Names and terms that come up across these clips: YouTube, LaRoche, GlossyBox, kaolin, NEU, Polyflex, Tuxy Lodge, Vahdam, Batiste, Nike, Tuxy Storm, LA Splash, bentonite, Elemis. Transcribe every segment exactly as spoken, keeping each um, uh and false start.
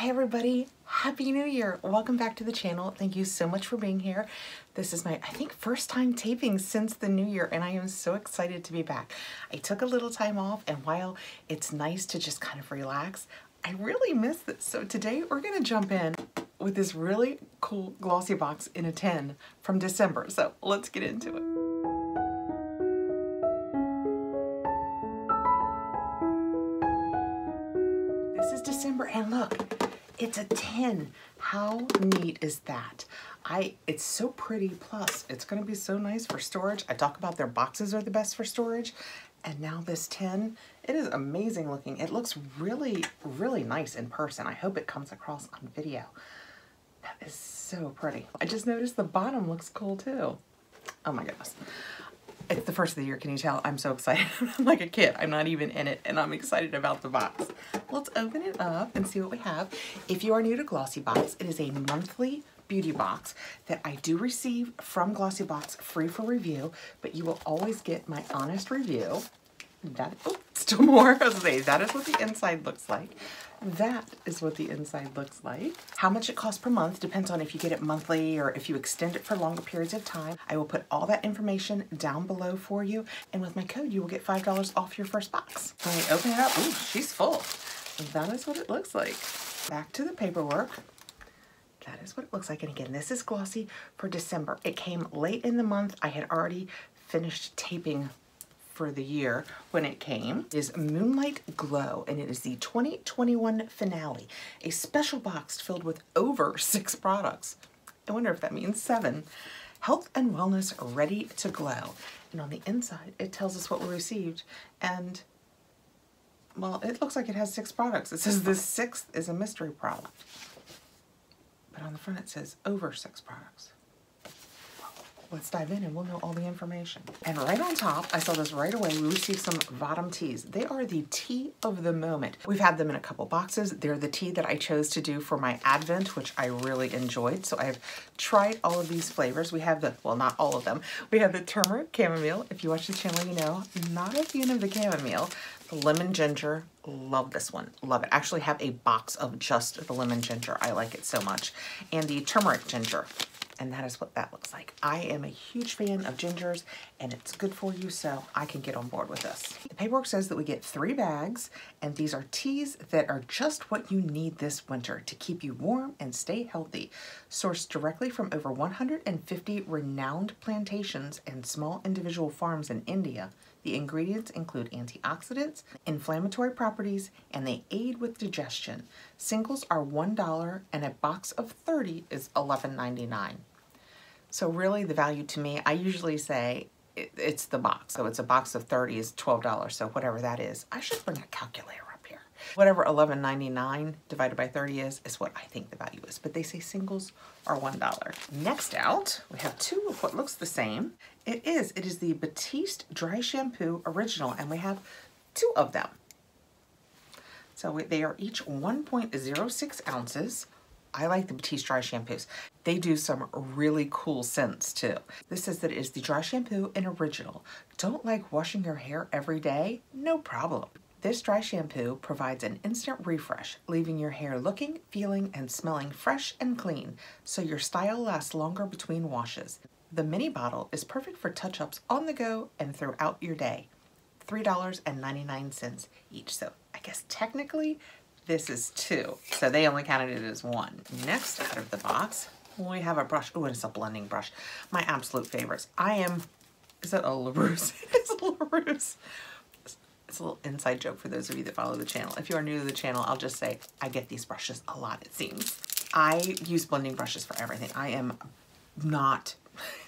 Hi everybody, Happy New Year. Welcome back to the channel. Thank you so much for being here. This is my, I think, first time taping since the new year, and I am so excited to be back. I took a little time off, and while it's nice to just kind of relax, I really miss this. So today we're gonna jump in with this really cool Glossybox in a tin from December. So let's get into it. And look, it's a tin. How neat is that? I, it's so pretty, plus it's gonna be so nice for storage. I talk about their boxes are the best for storage, and now this tin, it is amazing looking. It looks really, really nice in person. I hope it comes across on video. That is so pretty. I just noticed the bottom looks cool too. Oh my goodness. It's the first of the year, can you tell? I'm so excited. I'm like a kid. I'm not even in it, and I'm excited about the box. Let's open it up and see what we have. If you are new to Glossybox, it is a monthly beauty box that I do receive from Glossybox free for review, but you will always get my honest review. That, oh, still more. I was gonna say, that is what the inside looks like. That is what the inside looks like. How much it costs per month depends on if you get it monthly or if you extend it for longer periods of time. I will put all that information down below for you. And with my code, you will get five dollars off your first box. When I open it up, ooh, she's full. That is what it looks like. Back to the paperwork. That is what it looks like. And again, this is Glossy for December. It came late in the month. I had already finished taping for the year when it came. It is Moonlight Glow, and it is the twenty twenty-one finale, a special box filled with over six products. I wonder if that means seven. Health and Wellness Ready to Glow. And on the inside, it tells us what we received. And well, it looks like it has six products. It says this sixth is a mystery product. But on the front, it says over six products. Let's dive in and we'll know all the information. And right on top, I saw this right away, we received some Vahdam teas. They are the tea of the moment. We've had them in a couple boxes. They're the tea that I chose to do for my Advent, which I really enjoyed. So I've tried all of these flavors. We have the, well, not all of them. We have the turmeric chamomile. If you watch the channel, you know, not a fan of the chamomile. The lemon ginger, love this one, love it. Actually have a box of just the lemon ginger. I like it so much. And the turmeric ginger. And that is what that looks like. I am a huge fan of gingers, and it's good for you, so I can get on board with this. The paperwork says that we get three bags, and these are teas that are just what you need this winter to keep you warm and stay healthy. Sourced directly from over one hundred fifty renowned plantations and small individual farms in India. The ingredients include antioxidants, inflammatory properties, and they aid with digestion. Singles are one dollar and a box of thirty is eleven ninety-nine. So really the value to me, I usually say it, it's the box. So it's a box of thirty is twelve dollars, so whatever that is. I should bring a calculator up here. Whatever eleven ninety-nine divided by thirty is, is what I think the value is. But they say singles are one dollar. Next out, we have two of what looks the same. It is, it is the Batiste Dry Shampoo Original, and we have two of them. So they are each one point zero six ounces. I like the Batiste Dry Shampoos. They do some really cool scents too. This says that it is the Dry Shampoo and Original. Don't like washing your hair every day? No problem. This dry shampoo provides an instant refresh, leaving your hair looking, feeling, and smelling fresh and clean, so your style lasts longer between washes. The mini bottle is perfect for touch-ups on the go and throughout your day. three ninety-nine each, so I guess technically this is two, so they only counted it as one. Next out of the box, we have a brush. Oh, and it's a blending brush. My absolute favorites. I am, is that a LaRoche? It's a LaRoche. It's a little inside joke for those of you that follow the channel. If you are new to the channel, I'll just say I get these brushes a lot, it seems. I use blending brushes for everything. I am not,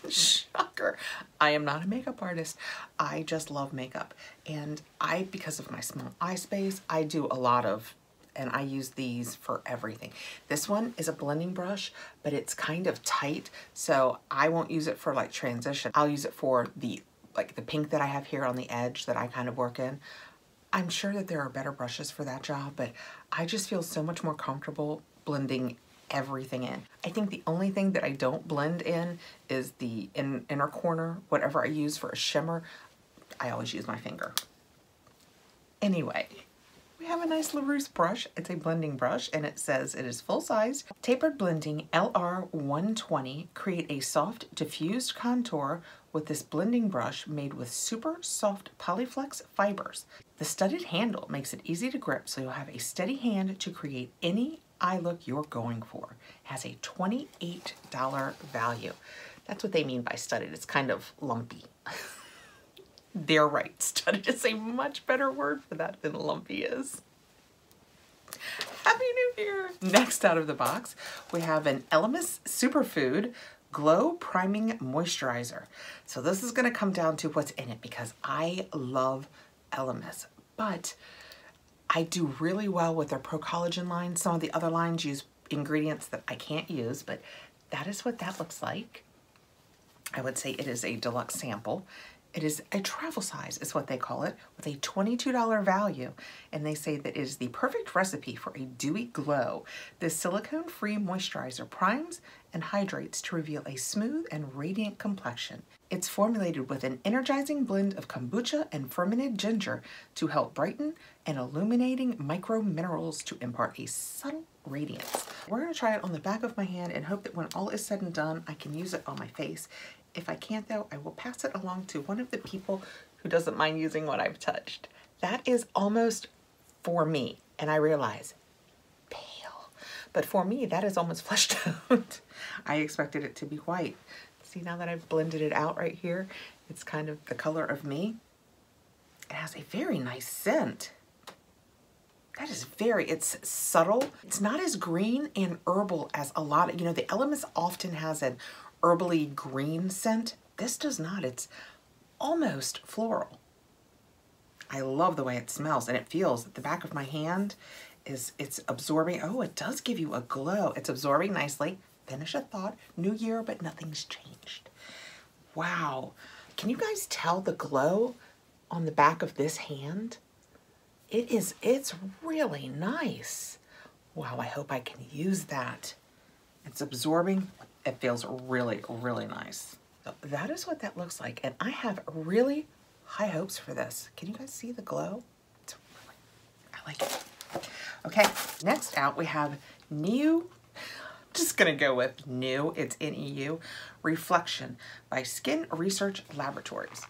shocker, I am not a makeup artist. I just love makeup. And I, because of my small eye space, I do a lot of, and I use these for everything. This one is a blending brush, but it's kind of tight, so I won't use it for like transition. I'll use it for the like the pink that I have here on the edge that I kind of work in. I'm sure that there are better brushes for that job, but I just feel so much more comfortable blending everything in. I think the only thing that I don't blend in is the in, inner corner, whatever I use for a shimmer. I always use my finger. Anyway, we have a nice LaRoche brush. It's a blending brush and it says it is full size. Tapered Blending L R one twenty. Create a soft diffused contour with this blending brush made with super soft Polyflex fibers. The studded handle makes it easy to grip, so you'll have a steady hand to create any eye look you're going for. It has a twenty-eight dollar value. That's what they mean by studded. It's kind of lumpy. They're right. Studded is a much better word for that than lumpy is. Happy New Year! Next out of the box, we have an Elemis Superfood Glow Priming Moisturizer. So this is going to come down to what's in it, because I love Elemis, but I do really well with their Pro Collagen line. Some of the other lines use ingredients that I can't use, but that is what that looks like. I would say it is a deluxe sample. It is a travel size, is what they call it, with a twenty-two dollar value. And they say that it is the perfect recipe for a dewy glow. This silicone-free moisturizer primes and hydrates to reveal a smooth and radiant complexion. It's formulated with an energizing blend of kombucha and fermented ginger to help brighten, and illuminating micro minerals to impart a subtle radiance. We're going to try it on the back of my hand and hope that when all is said and done, I can use it on my face. If I can't though, I will pass it along to one of the people who doesn't mind using what I've touched. That is almost for me, and I realize, pale. But for me, that is almost flesh toned. I expected it to be white. See, now that I've blended it out right here, it's kind of the color of me. It has a very nice scent. That is very, it's subtle. It's not as green and herbal as a lot of, you know, the Elemis often has an herbally green scent. This does not. It's almost floral. I love the way it smells and it feels. At the back of my hand is, it's absorbing. Oh, it does give you a glow. It's absorbing nicely. Finish a thought. New year, but nothing's changed. Wow. Can you guys tell the glow on the back of this hand? It is, it's really nice. Wow, I hope I can use that. It's absorbing. It feels really, really nice. So that is what that looks like. And I have really high hopes for this. Can you guys see the glow? It's really, I like it. Okay, next out we have N E U. I'm just gonna go with N E U, it's N E U, Reflection by Skin Research Laboratories.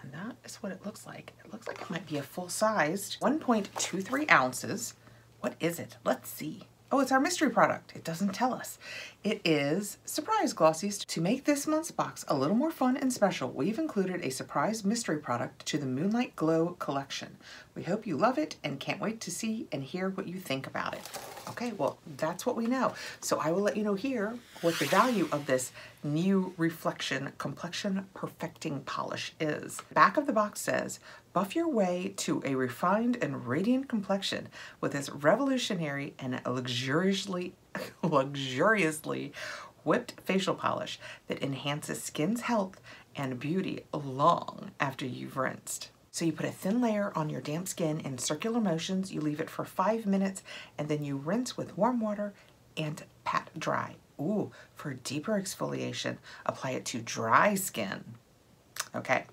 And that is what it looks like. It looks like it might be a full-sized one point two three ounces. What is it? Let's see. Oh, it's our mystery product. It doesn't tell us. It is Surprise Glossies. To make this month's box a little more fun and special, we've included a surprise mystery product to the Moonlight Glow collection. We hope you love it and can't wait to see and hear what you think about it. Okay, well, that's what we know. So I will let you know here what the value of this N E U Reflection Complexion Perfecting Polish is. Back of the box says, buff your way to a refined and radiant complexion with this revolutionary and luxuriously, luxuriously whipped facial polish that enhances skin's health and beauty long after you've rinsed. So you put a thin layer on your damp skin in circular motions, you leave it for five minutes, and then you rinse with warm water and pat dry. Ooh, for deeper exfoliation, apply it to dry skin. Okay.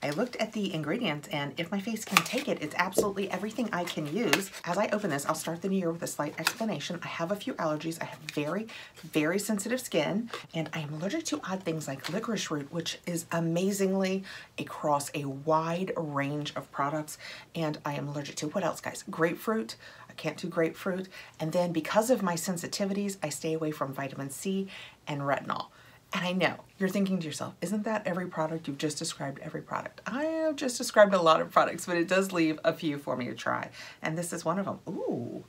I looked at the ingredients, and if my face can take it, it's absolutely everything I can use. As I open this, I'll start the new year with a slight explanation. I have a few allergies. I have very, very sensitive skin, and I am allergic to odd things like licorice root, which is amazingly across a wide range of products. And I am allergic to, what else, guys? Grapefruit. I can't do grapefruit. And then because of my sensitivities, I stay away from vitamin C and retinol. And I know, you're thinking to yourself, isn't that every product? You've just described every product. I have just described a lot of products, but it does leave a few for me to try. And this is one of them. Ooh,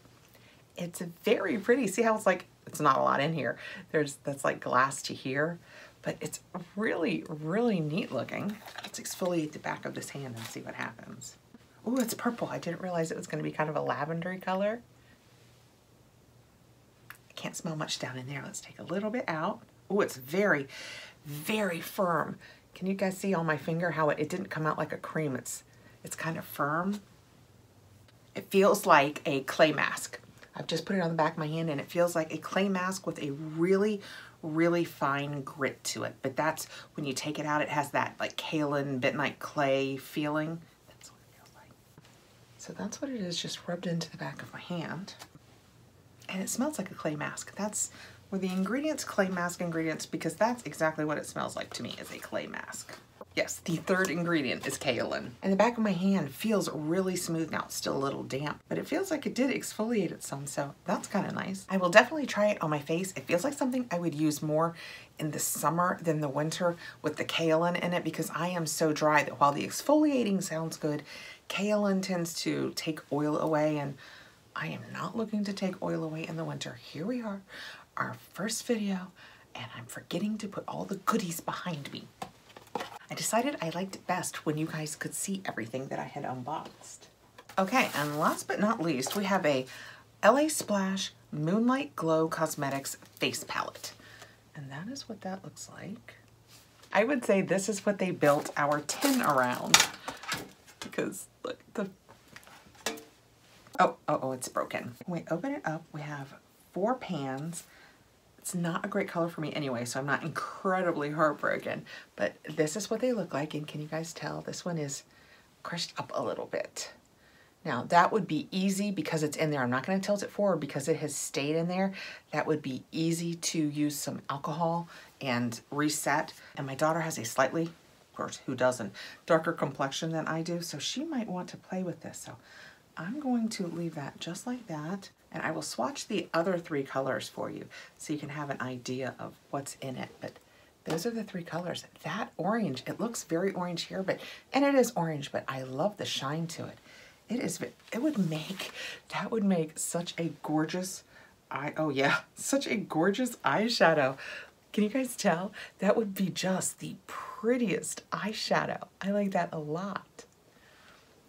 it's very pretty. See how it's like, it's not a lot in here. There's, that's like glass to here, but it's really, really neat looking. Let's exfoliate the back of this hand and see what happens. Ooh, it's purple. I didn't realize it was gonna be kind of a lavendery color. I can't smell much down in there. Let's take a little bit out. Oh, it's very, very firm. Can you guys see on my finger how it, it didn't come out like a cream? It's, it's kind of firm. It feels like a clay mask. I've just put it on the back of my hand and it feels like a clay mask with a really, really fine grit to it. But that's when you take it out, it has that like kaolin bentonite clay feeling. That's what it feels like. So that's what it is, just rubbed into the back of my hand. And it smells like a clay mask. That's where the ingredients, clay mask ingredients, because that's exactly what it smells like to me, is a clay mask. Yes, the third ingredient is kaolin. And the back of my hand feels really smooth now. It's still a little damp, but it feels like it did exfoliate it some, so that's kind of nice. I will definitely try it on my face. It feels like something I would use more in the summer than the winter with the kaolin in it, because I am so dry that while the exfoliating sounds good, kaolin tends to take oil away, and I am not looking to take oil away in the winter. Here we are, our first video, and I'm forgetting to put all the goodies behind me. I decided I liked it best when you guys could see everything that I had unboxed. Okay, and last but not least, we have a L A Splash Moonlight Glow Cosmetics Face Palette. And that is what that looks like. I would say this is what they built our tin around, because look, the, oh, oh, oh, it's broken. When we open it up, we have four pans. It's not a great color for me anyway, so I'm not incredibly heartbroken, but this is what they look like. And can you guys tell? This one is crushed up a little bit. Now that would be easy because it's in there. I'm not going to tilt it forward because it has stayed in there. That would be easy to use some alcohol and reset. And my daughter has a slightly, of course, who doesn't, darker complexion than I do, so she might want to play with this. So I'm going to leave that just like that. And I will swatch the other three colors for you so you can have an idea of what's in it. But those are the three colors. That orange, it looks very orange here, but, and it is orange, but I love the shine to it. It is, it would make, that would make such a gorgeous eye, oh yeah, such a gorgeous eyeshadow. Can you guys tell? That would be just the prettiest eyeshadow. I like that a lot.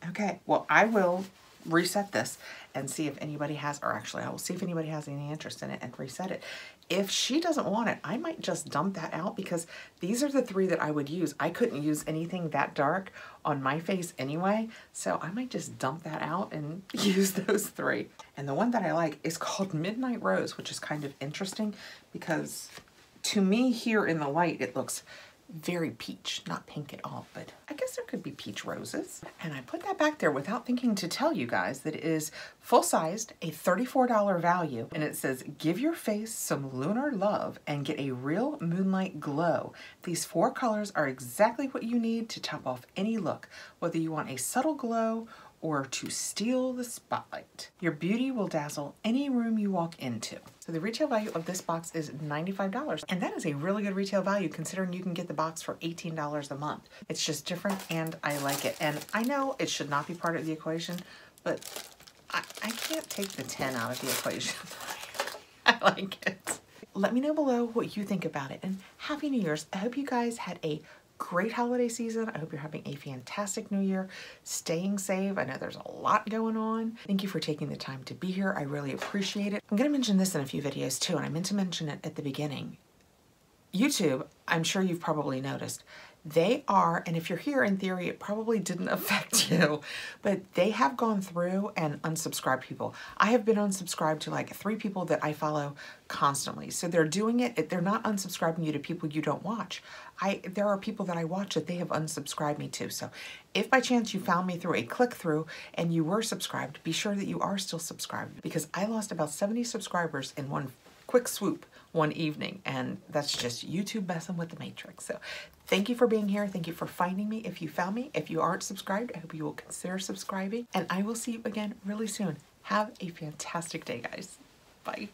Okay, well, I will reset this and see if anybody has, or actually I will see if anybody has any interest in it and reset it. If she doesn't want it, I might just dump that out, because these are the three that I would use. I couldn't use anything that dark on my face anyway, so I might just dump that out and use those three. And the one that I like is called Midnight Rose, which is kind of interesting because to me here in the light it looks very peach, not pink at all, but I guess there could be peach roses. And I put that back there without thinking to tell you guys that it is full-sized, a thirty-four dollar value, and it says, give your face some lunar love and get a real moonlight glow. These four colors are exactly what you need to top off any look, whether you want a subtle glow or to steal the spotlight. Your beauty will dazzle any room you walk into. So the retail value of this box is ninety-five dollars, and that is a really good retail value considering you can get the box for eighteen dollars a month. It's just different and I like it. And I know it should not be part of the equation, but I, I can't take the ten out of the equation. I like it. Let me know below what you think about it, and Happy New Year's. I hope you guys had a great holiday season. I hope you're having a fantastic new year, staying safe. I know there's a lot going on. Thank you for taking the time to be here. I really appreciate it. I'm going to mention this in a few videos too, and I meant to mention it at the beginning. YouTube, I'm sure you've probably noticed, they are, and if you're here in theory, it probably didn't affect you, but they have gone through and unsubscribed people. I have been unsubscribed to like three people that I follow constantly. So they're doing it. They're not unsubscribing you to people you don't watch. I, there are people that I watch that they have unsubscribed me to. So if by chance you found me through a click through and you were subscribed, be sure that you are still subscribed, because I lost about seventy subscribers in one quick swoop one evening, and that's just YouTube messing with the matrix. So thank you for being here. Thank you for finding me. If you found me, if you aren't subscribed, I hope you will consider subscribing, and I will see you again really soon. Have a fantastic day, guys. Bye.